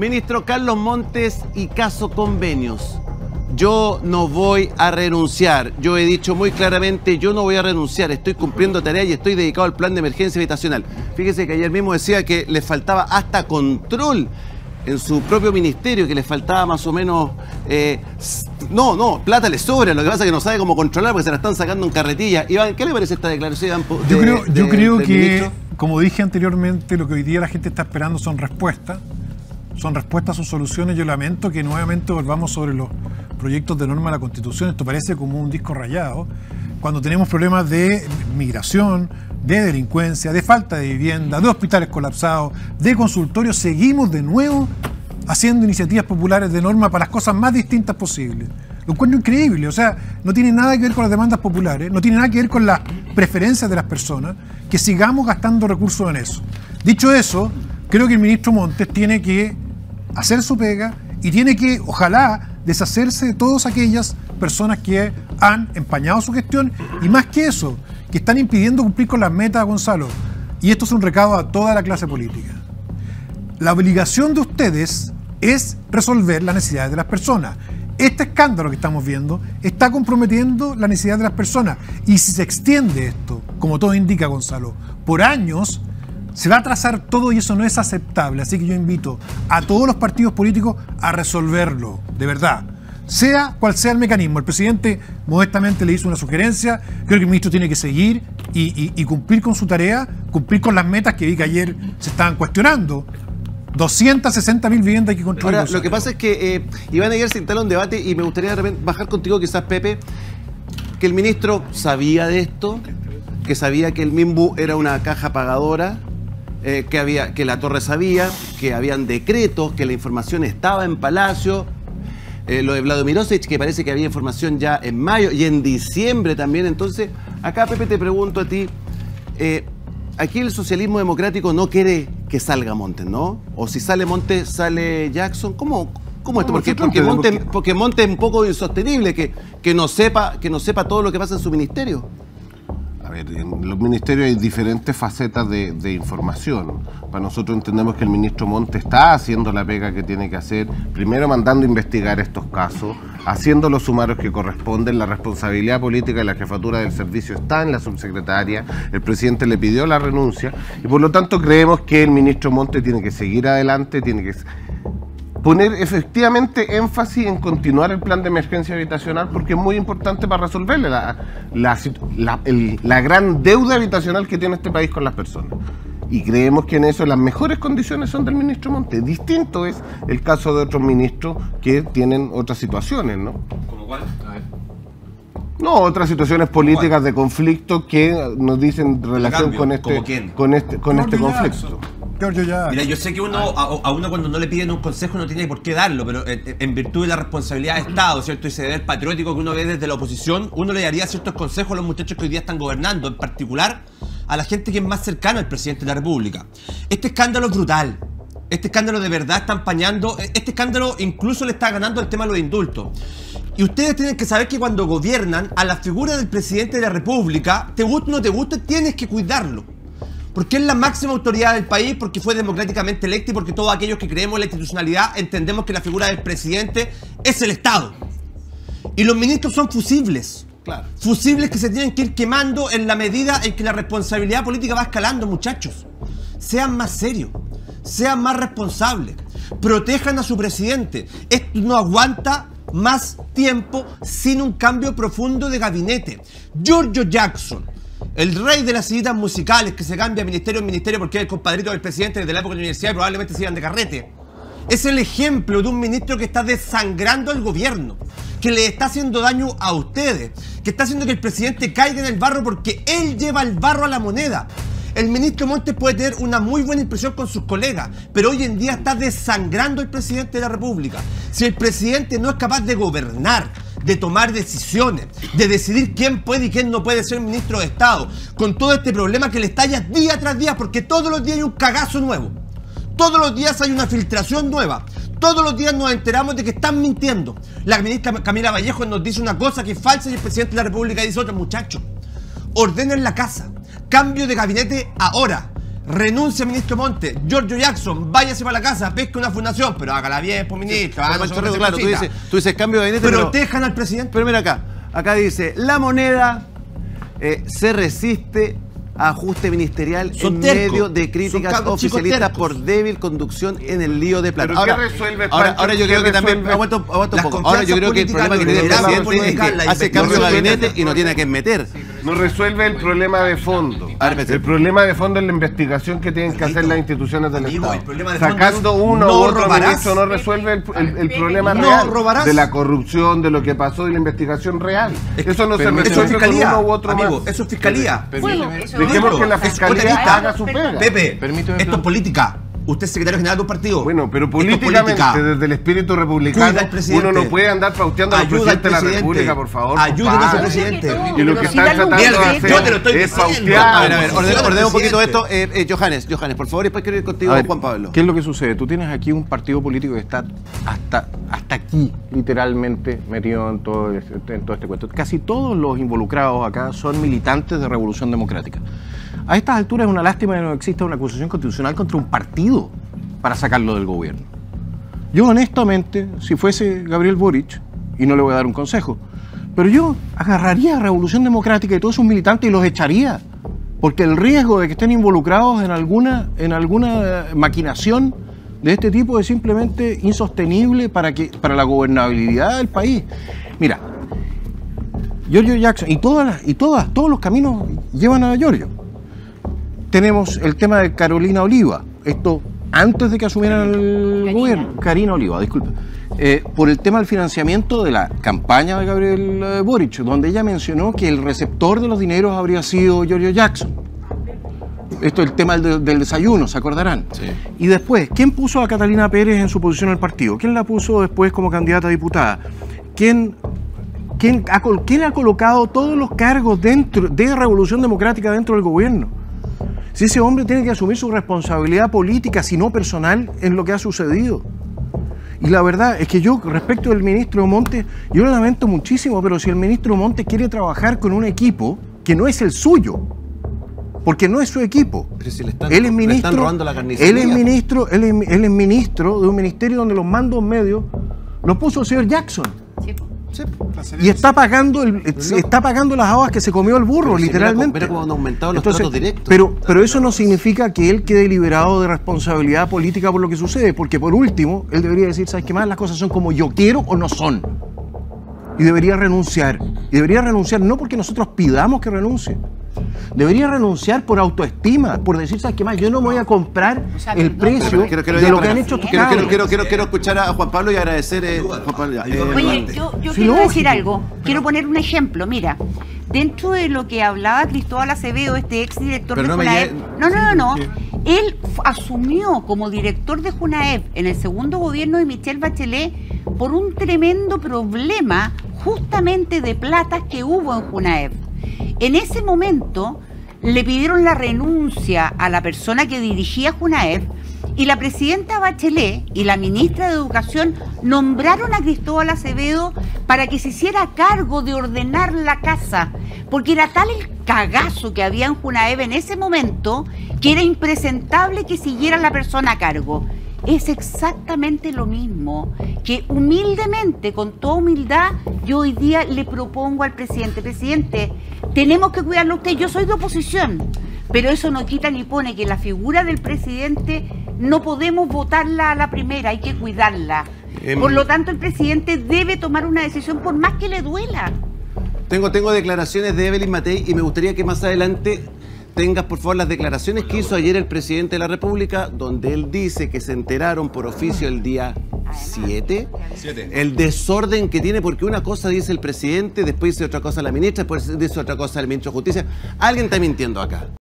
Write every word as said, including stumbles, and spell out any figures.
Ministro Carlos Montes y caso convenios. Yo no voy a renunciar. Yo he dicho muy claramente, yo no voy a renunciar. Estoy cumpliendo tareas y estoy dedicado al plan de emergencia habitacional. Fíjese que ayer mismo decía que les faltaba hasta control en su propio ministerio, que les faltaba más o menos... Eh, no, no, plata les sobra. Lo que pasa es que no sabe cómo controlar porque se la están sacando en carretilla. Iván, ¿qué le parece esta declaración, Iván? De, yo creo, yo de, creo de, que, ministro? Como dije anteriormente, lo que hoy día la gente está esperando son respuestas. Son respuestas o soluciones. Yo lamento que nuevamente volvamos sobre los proyectos de norma de la Constitución. Esto parece como un disco rayado. Cuando tenemos problemas de migración, de delincuencia, de falta de vivienda, de hospitales colapsados, de consultorios, seguimos de nuevo haciendo iniciativas populares de norma para las cosas más distintas posibles. Lo encuentro increíble. O sea, no tiene nada que ver con las demandas populares, no tiene nada que ver con las preferencias de las personas, que sigamos gastando recursos en eso. Dicho eso, creo que el ministro Montes tiene que hacer su pega y tiene que, ojalá, deshacerse de todas aquellas personas que han empañado su gestión y más que eso, que están impidiendo cumplir con las metas, Gonzalo. Y esto es un recado a toda la clase política. La obligación de ustedes es resolver las necesidades de las personas. Este escándalo que estamos viendo está comprometiendo la necesidad de las personas. Y si se extiende esto, como todo indica, Gonzalo, por años, se va a atrasar todo y eso no es aceptable. Así que yo invito a todos los partidos políticos a resolverlo, de verdad. Sea cual sea el mecanismo. El presidente modestamente le hizo una sugerencia. Creo que el ministro tiene que seguir y, y, y cumplir con su tarea, cumplir con las metas que vi que ayer se estaban cuestionando. doscientas sesenta mil viviendas hay que construir. Ahora, lo que pasa es que eh, Iván ayer se instaló un debate y me gustaría de repente bajar contigo quizás, Pepe, que el ministro sabía de esto, que sabía que el Mimbu era una caja pagadora. Eh, que, había, que la torre sabía, que habían decretos, que la información estaba en Palacio, eh, lo de Vladimirovich, que parece que había información ya en mayo y en diciembre también. Entonces, acá, Pepe, te pregunto a ti, eh, aquí el socialismo democrático no quiere que salga Montes, ¿no? O si sale Montes, sale Jackson, ¿cómo, cómo esto? No, porque, porque, Montes, porque Montes es un poco insostenible, que, que, no sepa, que no sepa todo lo que pasa en su ministerio. A ver, en los ministerios hay diferentes facetas de, de información. Para nosotros entendemos que el ministro Montes está haciendo la pega que tiene que hacer, primero mandando a investigar estos casos, haciendo los sumarios que corresponden, la responsabilidad política de la jefatura del servicio está en la subsecretaria, el presidente le pidió la renuncia, y por lo tanto creemos que el ministro Montes tiene que seguir adelante, tiene que... poner efectivamente énfasis en continuar el plan de emergencia habitacional porque es muy importante para resolverle la, la, la, el, la gran deuda habitacional que tiene este país con las personas. Y creemos que en eso las mejores condiciones son del ministro Montes. Distinto es el caso de otros ministros que tienen otras situaciones, ¿no? ¿Como cuál? A ver. No, otras situaciones políticas de conflicto que nos dicen relación cambio, con este, con este, con este conflicto. Mira, yo sé que uno a, a uno cuando no le piden un consejo no tiene por qué darlo, pero en, en virtud de la responsabilidad de Estado, ¿cierto? Y ese deber patriótico que uno ve desde la oposición, uno le daría ciertos consejos a los muchachos que hoy día están gobernando, en particular a la gente que es más cercana al presidente de la República. Este escándalo es brutal. Este escándalo de verdad está empañando. Este escándalo incluso le está ganando el tema de los indultos. Y ustedes tienen que saber que cuando gobiernan a la figura del presidente de la República, te guste o no te guste, tienes que cuidarlo. Porque es la máxima autoridad del país, porque fue democráticamente electa y porque todos aquellos que creemos en la institucionalidad entendemos que la figura del presidente es el Estado. Y los ministros son fusibles. Claro. Fusibles que se tienen que ir quemando en la medida en que la responsabilidad política va escalando, muchachos. Sean más serios, sean más responsables, protejan a su presidente. Esto no aguanta más tiempo sin un cambio profundo de gabinete. Giorgio Jackson, el rey de las sillitas musicales, que se cambia de ministerio en ministerio porque es el compadrito del presidente desde la época de la universidad y probablemente sigan de carrete. Es el ejemplo de un ministro que está desangrando al gobierno, que le está haciendo daño a ustedes, que está haciendo que el presidente caiga en el barro porque él lleva el barro a la moneda. El ministro Montes puede tener una muy buena impresión con sus colegas, pero hoy en día está desangrando al presidente de la República. Si el presidente no es capaz de gobernar, de tomar decisiones, de decidir quién puede y quién no puede ser ministro de Estado, con todo este problema que le estalla día tras día, porque todos los días hay un cagazo nuevo, todos los días hay una filtración nueva, todos los días nos enteramos de que están mintiendo. La ministra Camila Vallejo nos dice una cosa que es falsa y el presidente de la República dice otra. Muchachos, ordenen la casa, cambio de gabinete ahora, Renuncia, ministro Montes. Giorgio Jackson, váyase para la casa, pesque una fundación, pero hágala bien, pues, ministro. Sí, hágala, chorreo, claro, tú dices, tú dices cambio de gabinete. Pero dejan pero... al presidente. Pero mira acá, acá dice, la moneda eh, se resiste a ajuste ministerial son en terco, medio de críticas oficialistas por débil conducción en el lío de plata. Ahora, resuelve, ahora, ahora yo creo que resuelve? también aguanto, aguanto un poco. Ahora yo creo que el problema que tiene el presidente es que hace cambio de gabinete y no tiene a quién meter. No resuelve el problema de fondo. El problema de fondo es la investigación que tienen que hacer las instituciones del Estado. Sacando uno u otro ministro no resuelve el, el, el problema real de la corrupción, de lo que pasó, de la investigación real. Eso no se resuelve con uno u otro más. Eso es fiscalía. Dejemos que la fiscalía haga su pega. Pepe, esto es política. Usted es secretario general de un partido. Bueno, pero políticamente, política. desde el espíritu republicano, uno no puede andar pauteando al presidente, presidente de la República, por favor. Ayúdenos al presidente. Y lo que están tratando de hacer es pautear. A ver, a ver, ordenemos un poquito esto. Eh, eh, Johannes, Johannes, por favor, después quiero ir contigo, ver, Juan Pablo. ¿Qué es lo que sucede? Tú tienes aquí un partido político que está hasta, hasta aquí, literalmente, metido en todo, este, en todo este cuento. Casi todos los involucrados acá son militantes de Revolución Democrática. A estas alturas es una lástima que no exista una acusación constitucional contra un partido para sacarlo del gobierno. Yo honestamente, si fuese Gabriel Boric, y no le voy a dar un consejo, pero yo agarraría a Revolución Democrática y todos sus militantes y los echaría, porque el riesgo de que estén involucrados en alguna, en alguna maquinación de este tipo es simplemente insostenible para, que, para la gobernabilidad del país. Mira, Giorgio Jackson, y todas, y todas, todos los caminos llevan a Giorgio. Tenemos el tema de Carolina Oliva, esto antes de que asumieran el gobierno. Carina Oliva, disculpe. Eh, por el tema del financiamiento de la campaña de Gabriel Boric, donde ella mencionó que el receptor de los dineros habría sido Giorgio Jackson. Esto es el tema del, del desayuno, se acordarán. Sí. Y después, ¿quién puso a Catalina Pérez en su posición en el partido? ¿Quién la puso después como candidata a diputada? ¿Quién... ¿Quién ha, ¿Quién ha colocado todos los cargos dentro de Revolución Democrática dentro del gobierno? Si ese hombre tiene que asumir su responsabilidad política, si no personal, en lo que ha sucedido. Y la verdad es que yo, respecto del ministro Montes, yo lo lamento muchísimo, pero si el ministro Montes quiere trabajar con un equipo que no es el suyo, porque no es su equipo. Pero si le están, él es ministro, le robando la carnicería. Él es ministro, él es, él es ministro de un ministerio donde los mandos medios los puso el señor Jackson. Sí, y está pagando el, está pagando las habas que se comió el burro, pero literalmente. Mira, mira cómo han aumentado los Entonces, tratos directos. Pero, pero eso no significa que él quede liberado de responsabilidad política por lo que sucede, porque por último, él debería decir, ¿sabes qué más? Las cosas son como yo quiero o no son. Y debería renunciar. Y debería renunciar no porque nosotros pidamos que renuncie. Debería renunciar por autoestima, por decir, ¿sabes qué más? Yo no me voy a comprar el precio de lo que han hecho tus cabros. Quiero, quiero, quiero escuchar a Juan Pablo y agradecer. Eh, Juan Pablo, eh, Oye, yo, yo quiero decir algo. Quiero poner un ejemplo. Mira, dentro de lo que hablaba Cristóbal Acevedo, este exdirector de Junaeb. No, no, no, no. Él asumió como director de Junaeb en el segundo gobierno de Michelle Bachelet por un tremendo problema justamente de platas que hubo en Junaeb. En ese momento le pidieron la renuncia a la persona que dirigía Junaeb y la presidenta Bachelet y la ministra de Educación nombraron a Cristóbal Acevedo para que se hiciera cargo de ordenar la casa, porque era tal el cagazo que había en Junaeb en ese momento que era impresentable que siguiera la persona a cargo. Es exactamente lo mismo que humildemente, con toda humildad, yo hoy día le propongo al presidente. Presidente, tenemos que cuidarlo a usted. Yo soy de oposición, pero eso no quita ni pone que la figura del presidente no podemos votarla a la primera, hay que cuidarla. Eh, por lo tanto, el presidente debe tomar una decisión por más que le duela. Tengo, tengo declaraciones de Evelyn Matthei y me gustaría que más adelante... tengas, por favor, las declaraciones que hizo ayer el presidente de la República, donde él dice que se enteraron por oficio el día siete, el desorden que tiene, porque una cosa dice el presidente, después dice otra cosa la ministra, después dice otra cosa el ministro de Justicia. Alguien está mintiendo acá.